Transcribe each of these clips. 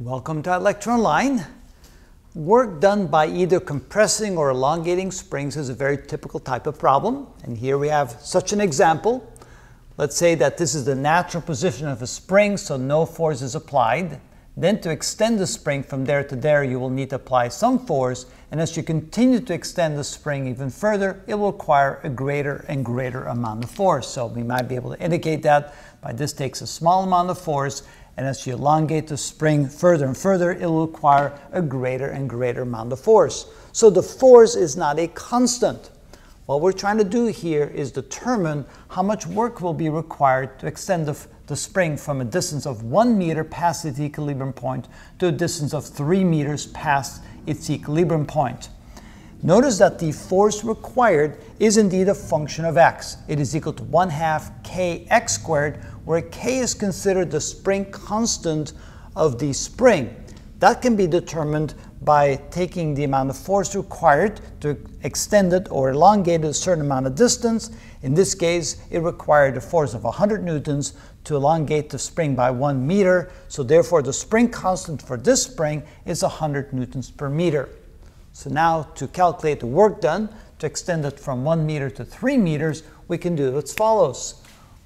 Welcome to ElectronLine. Work done by either compressing or elongating springs is a very typical type of problem. And here we have such an example. Let's say that this is the natural position of a spring, so no force is applied. Then to extend the spring from there to there, you will need to apply some force. And as you continue to extend the spring even further, it will require a greater and greater amount of force. So we might be able to indicate that by this takes a small amount of force. And as you elongate the spring further and further, it will require a greater and greater amount of force. So the force is not a constant. What we're trying to do here is determine how much work will be required to extend the spring from a distance of 1 meter past its equilibrium point to a distance of 3 meters past its equilibrium point. Notice that the force required is indeed a function of x. It is equal to 1/2 kx squared, where k is considered the spring constant of the spring. That can be determined by taking the amount of force required to extend it or elongate it a certain amount of distance. In this case, it required a force of 100 newtons to elongate the spring by 1 meter. So therefore, the spring constant for this spring is 100 newtons per meter. So now to calculate the work done to extend it from 1 meter to 3 meters, we can do as follows.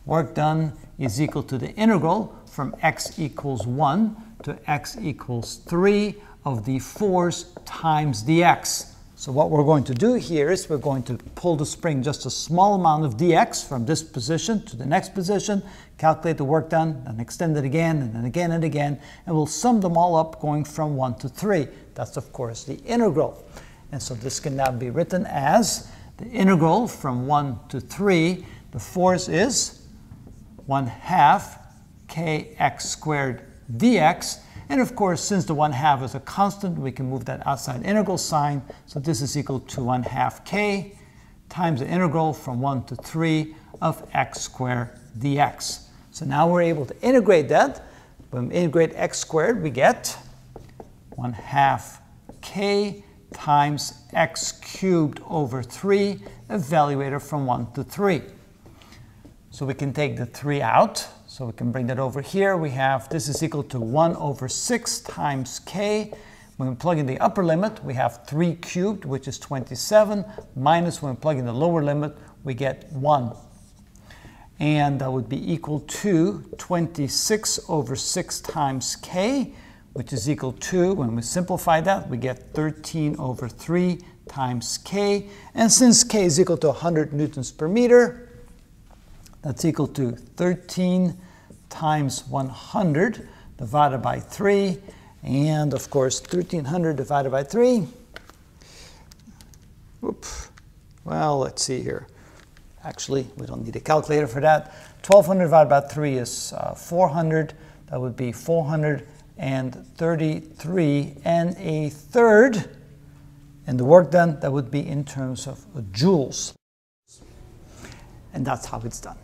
Work done is equal to the integral from x equals 1 to x equals 3 of the force times dx. So what we're going to do here is we're going to pull the spring just a small amount of dx from this position to the next position, calculate the work done, and extend it again and then again and again, and we'll sum them all up going from 1 to 3. That's, of course, the integral. And so this can now be written as the integral from 1 to 3. The force is 1/2 kx squared dx. And of course, since the 1/2 is a constant, we can move that outside integral sign. So this is equal to 1/2 k times the integral from 1 to 3 of x squared dx. So now we're able to integrate that. When we integrate x squared, we get 1/2 k times x cubed over 3, evaluated from 1 to 3. So we can take the 3 out. So we can bring that over here. We have this is equal to 1 over 6 times k. When we plug in the upper limit, we have 3 cubed, which is 27, minus when we plug in the lower limit, we get 1. And that would be equal to 26 over 6 times k, which is equal to, when we simplify that, we get 13 over 3 times k. And since k is equal to 100 newtons per meter, that's equal to 13 times 100 divided by 3. And of course, 1300 divided by 3. Oops. Well, let's see here. Actually, we don't need a calculator for that. 1200 divided by 3 is 400. That would be 433 and a third. And the work done, that would be in terms of joules. And that's how it's done.